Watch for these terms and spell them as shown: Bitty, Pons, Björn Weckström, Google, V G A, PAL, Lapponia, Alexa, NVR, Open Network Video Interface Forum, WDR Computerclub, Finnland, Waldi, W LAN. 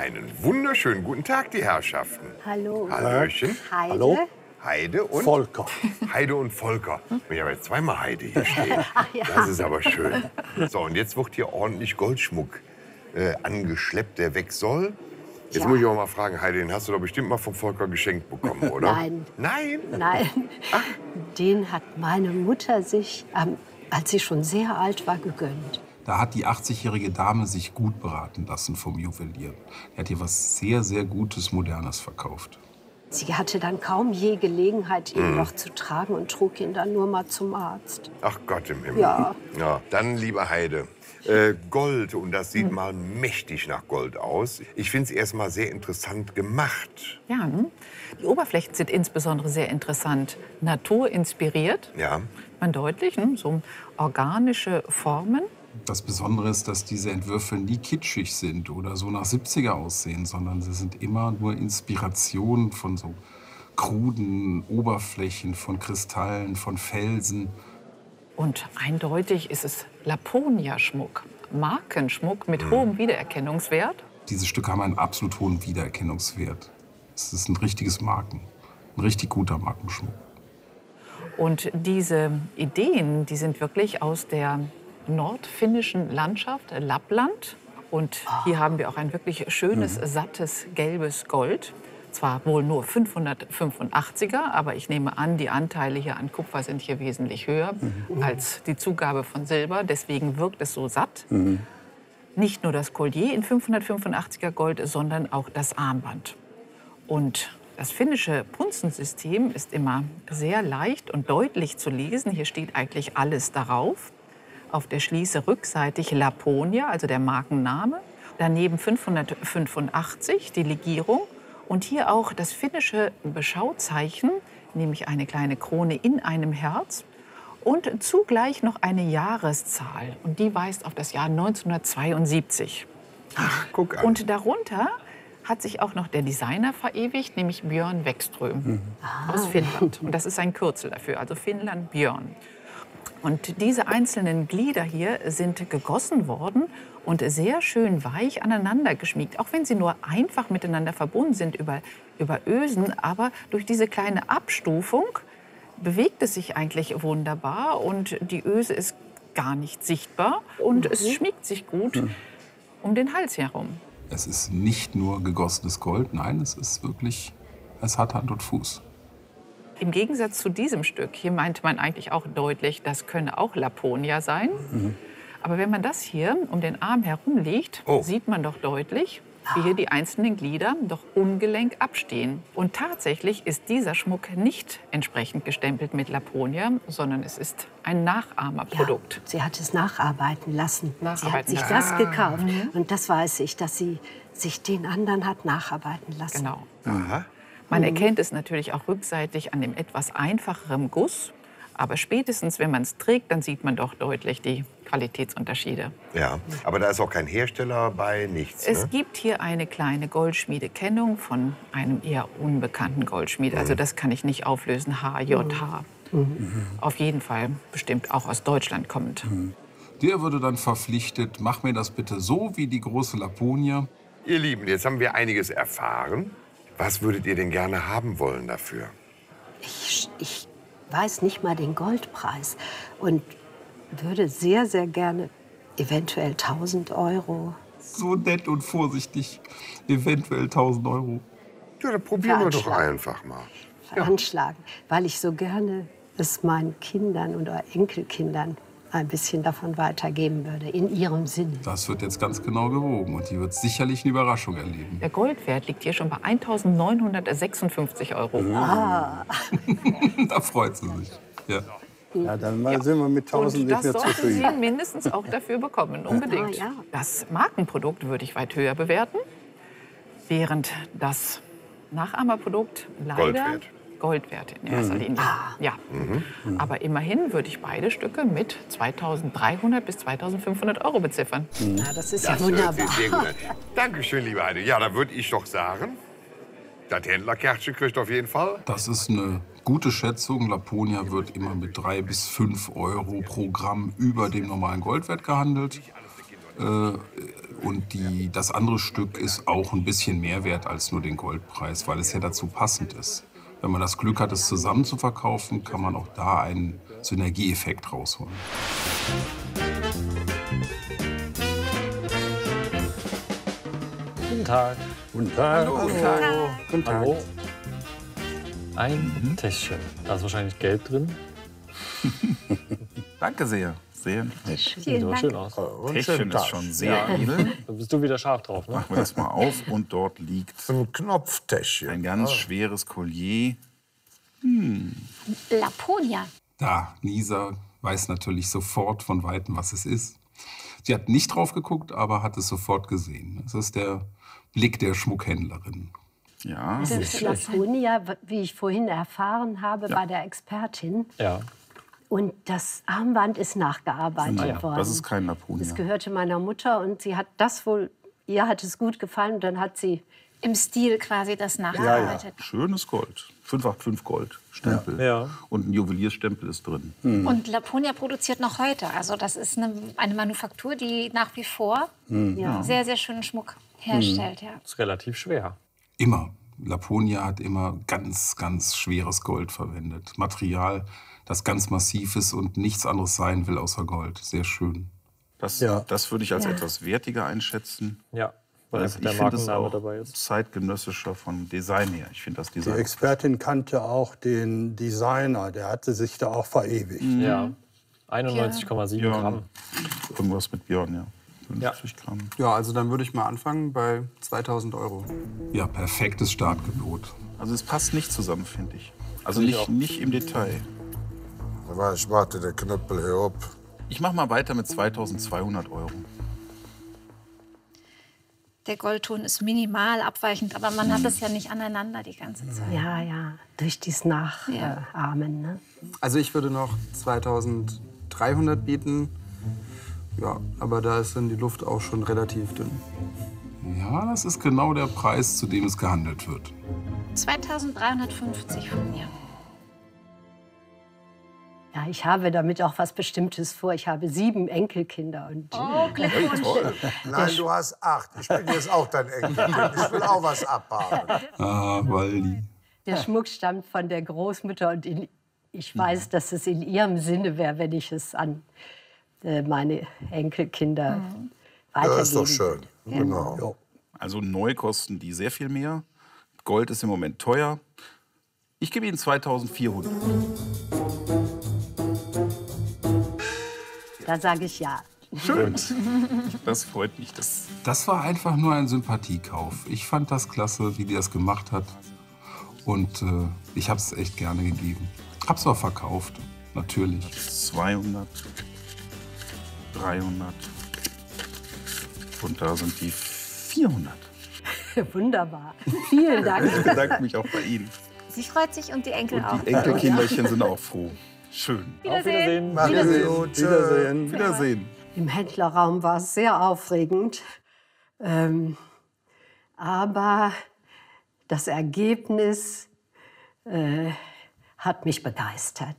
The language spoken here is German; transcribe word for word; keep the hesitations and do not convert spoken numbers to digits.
Einen wunderschönen guten Tag, die Herrschaften. Hallo. Hallöchen. Heide. Hallo. Heide und Volker. Heide und Volker. Ich habe jetzt zweimal Heide hier stehen. Ach, ja. Das ist aber schön. So, und jetzt wird hier ordentlich Goldschmuck äh, angeschleppt, der weg soll. Jetzt ja. muss ich auch mal fragen, Heide, den hast du doch bestimmt mal vom Volker geschenkt bekommen, oder? Nein. Nein? Nein. Ach. Den hat meine Mutter sich, ähm, als sie schon sehr alt war, gegönnt. Da hat die achtzigjährige Dame sich gut beraten lassen vom Juwelier. Er hat ihr was sehr, sehr Gutes, Modernes verkauft. Sie hatte dann kaum je Gelegenheit, ihn mm. noch zu tragen und trug ihn dann nur mal zum Arzt. Ach Gott im Himmel. Ja. Ja, dann, liebe Heide, äh, Gold, und das sieht mm. mal mächtig nach Gold aus. Ich finde es erst mal sehr interessant gemacht. Ja, ne? Die Oberflächen sind insbesondere sehr interessant. Naturinspiriert, ja. man deutlich, ne? so organische Formen. Das Besondere ist, dass diese Entwürfe nie kitschig sind oder so nach siebziger aussehen, sondern sie sind immer nur Inspirationen von so kruden Oberflächen, von Kristallen, von Felsen. Und eindeutig ist es Lapponia-Schmuck, Markenschmuck mit mhm. hohem Wiedererkennungswert. Diese Stücke haben einen absolut hohen Wiedererkennungswert. Es ist ein richtiges Marken, ein richtig guter Markenschmuck. Und diese Ideen, die sind wirklich aus der nordfinnischen Landschaft, Lappland. Und hier haben wir auch ein wirklich schönes, mhm. sattes, gelbes Gold. Zwar wohl nur fünfhundertfünfundachtziger, aber ich nehme an, die Anteile hier an Kupfer sind hier wesentlich höher mhm. als die Zugabe von Silber. Deswegen wirkt es so satt. Mhm. Nicht nur das Collier in fünfhundertfünfundachtziger Gold, sondern auch das Armband. Und das finnische Punzensystem ist immer sehr leicht und deutlich zu lesen. Hier steht eigentlich alles darauf. Auf der Schließe rückseitig Lapponia, also der Markenname. Daneben fünfhundertfünfundachtzig, die Legierung. Und hier auch das finnische Beschauzeichen, nämlich eine kleine Krone in einem Herz. Und zugleich noch eine Jahreszahl. Und die weist auf das Jahr neunzehnhundertzweiundsiebzig. Ach, guck an. Und darunter hat sich auch noch der Designer verewigt, nämlich Björn Weckström mhm. ah. aus Finnland. Und das ist ein Kürzel dafür, also Finnland Björn. Und diese einzelnen Glieder hier sind gegossen worden und sehr schön weich aneinander geschmiegt. Auch wenn sie nur einfach miteinander verbunden sind über, über Ösen. Aber durch diese kleine Abstufung bewegt es sich eigentlich wunderbar. Und die Öse ist gar nicht sichtbar. Und mhm. es schmiegt sich gut mhm. um den Hals herum. Es ist nicht nur gegossenes Gold. Nein, es ist wirklich, es hat Hand und Fuß. Im Gegensatz zu diesem Stück, hier meint man eigentlich auch deutlich, das könne auch Lapponia sein. Mhm. Aber wenn man das hier um den Arm herumlegt, oh. sieht man doch deutlich, wie hier die einzelnen Glieder doch ungelenk abstehen. Und tatsächlich ist dieser Schmuck nicht entsprechend gestempelt mit Lapponia, sondern es ist ein Nachahmerprodukt. Ja, sie hat es nacharbeiten lassen. Nacharbeiten. Sie hat sich das ah. gekauft. Mhm. Und das weiß ich, dass sie sich den anderen hat nacharbeiten lassen. Genau. Aha. Man erkennt es natürlich auch rückseitig an dem etwas einfacheren Guss. Aber spätestens, wenn man es trägt, dann sieht man doch deutlich die Qualitätsunterschiede. Ja, aber da ist auch kein Hersteller bei, nichts. Es ne? gibt hier eine kleine Goldschmiedekennung von einem eher unbekannten Goldschmied. Mhm. Also das kann ich nicht auflösen, H J H. Mhm. Auf jeden Fall bestimmt auch aus Deutschland kommend. Mhm. Der würde dann verpflichtet, mach mir das bitte so wie die große Lapponia. Ihr Lieben, jetzt haben wir einiges erfahren. Was würdet ihr denn gerne haben wollen dafür? Ich, ich weiß nicht mal den Goldpreis und würde sehr, sehr gerne eventuell tausend Euro. So nett und vorsichtig. Eventuell tausend Euro. Ja, dann probieren wir doch einfach mal. Veranschlagen, ja. weil ich so gerne es meinen Kindern oder Enkelkindern ein bisschen davon weitergeben würde, in ihrem Sinne. Das wird jetzt ganz genau gewogen und die wird sicherlich eine Überraschung erleben. Der Goldwert liegt hier schon bei eintausendneunhundertsechsundfünfzig Euro. Ah. Da freut sie sich. Ja, ja dann mal ja. sind wir mit tausend nicht mehr zufrieden. Das sollten Sie mindestens auch dafür bekommen, unbedingt. Ja, ja. Das Markenprodukt würde ich weit höher bewerten, während das Nachahmerprodukt leider... Goldwert. Goldwert in erster Linie. Mhm. Ja. Mhm. Aber immerhin würde ich beide Stücke mit zweitausenddreihundert bis zweitausendfünfhundert Euro beziffern. Mhm. Ja, das ist das ja wunderbar. Sehr gut. Dankeschön, liebe Heide. Ja, da würde ich doch sagen, das Händlerkärtchen kriegt auf jeden Fall. Das ist eine gute Schätzung. Lapponia wird immer mit drei bis fünf Euro pro Gramm über dem normalen Goldwert gehandelt. Äh, und Und die, das andere Stück ist auch ein bisschen mehr wert als nur den Goldpreis, weil es ja dazu passend ist. Wenn man das Glück hat, es zusammen zu verkaufen, kann man auch da einen Synergieeffekt rausholen. Guten Tag. Guten Tag. Hallo. Guten Tag. Hallo. Guten Tag. Hallo. Ein mhm. Täschchen. Da ist wahrscheinlich Geld drin. Danke sehr. Sehr nett. Sieht doch schön aus. Täschchen ist schon sehr edel. Ja. Da bist du wieder scharf drauf, ne? Machen wir das mal auf. Und dort liegt ein Knopftäschchen. Ein ganz oh. schweres Collier. Hm. Lapponia. Da, Lisa weiß natürlich sofort von Weitem, was es ist. Sie hat nicht drauf geguckt, aber hat es sofort gesehen. Das ist der Blick der Schmuckhändlerin. Ja. Das ist Lapponia, wie ich vorhin erfahren habe, ja. bei der Expertin. Ja. Und das Armband ist nachgearbeitet Na ja, worden. Das ist kein Lapponia. Das gehörte meiner Mutter und sie hat das wohl, ihr hat es gut gefallen und dann hat sie im Stil quasi das nachgearbeitet. Ja, ja. Schönes Gold. fünf acht fünf Gold Stempel. Ja. Ja. Und ein Juwelierstempel ist drin. Hm. Und Lapponia produziert noch heute. Also das ist eine, eine Manufaktur, die nach wie vor hm. ja. sehr, sehr schönen Schmuck herstellt. Hm. Ja. Ist relativ schwer. Immer. Lapponia hat immer ganz, ganz schweres Gold verwendet. Material, das ganz massiv ist und nichts anderes sein will außer Gold. Sehr schön. Das, ja. das würde ich als ja. etwas wertiger einschätzen. Ja. Weil also der ich finde es auch dabei ist. zeitgenössischer von Design her. Ich finde das Design. Die Expertin kannte auch den Designer. Der hatte sich da auch verewigt. Mhm. Ja. einundneunzig Komma sieben ja. Gramm. Irgendwas mit Björn, ja. fünfzig ja. Gramm. Ja, also dann würde ich mal anfangen bei zweitausend Euro. Ja, perfektes Startgebot. Also es passt nicht zusammen, finde ich. Also nicht, nicht im Detail. Aber ich warte der Knöppel hier ab. Ich mache mal weiter mit zweitausendzweihundert Euro. Der Goldton ist minimal abweichend, aber man hat es ja nicht aneinander die ganze Zeit. Ja, ja, durch dieses Nachahmen. Ne? Also ich würde noch zweitausenddreihundert bieten, ja, aber da ist dann die Luft auch schon relativ dünn. Ja, das ist genau der Preis, zu dem es gehandelt wird. zweitausenddreihundertfünfzig von mir. Ja, ich habe damit auch was Bestimmtes vor. Ich habe sieben Enkelkinder. Und oh, Glückwunsch. Toll. Nein, du hast acht. Ich bin jetzt auch dein Enkelkind. Ich will auch was abhaben. Ah, Waldi. Der Schmuck stammt von der Großmutter. Und in, ich weiß, dass es in ihrem Sinne wäre, wenn ich es an äh, meine Enkelkinder mhm. weitergebe. Das ist doch schön. Ja. Genau. Ja. Also neu kosten die sehr viel mehr. Gold ist im Moment teuer. Ich gebe Ihnen zweitausendvierhundert. Da sage ich ja. Schön. Das freut mich. Das, das war einfach nur ein Sympathiekauf. Ich fand das klasse, wie die das gemacht hat. Und äh, ich habe es echt gerne gegeben. Hab's auch verkauft, natürlich. zweihundert, dreihundert. Und da sind die vierhundert. Wunderbar. Vielen Dank. Ich bedanke mich auch bei Ihnen. Sie freut sich und die Enkel und auch. Die Enkelkinderchen sind auch froh. Schön. Wiedersehen. Auf Wiedersehen. Wiedersehen. Wiedersehen. Wiedersehen. Im Händlerraum war es sehr aufregend. Ähm, aber das Ergebnis äh, hat mich begeistert.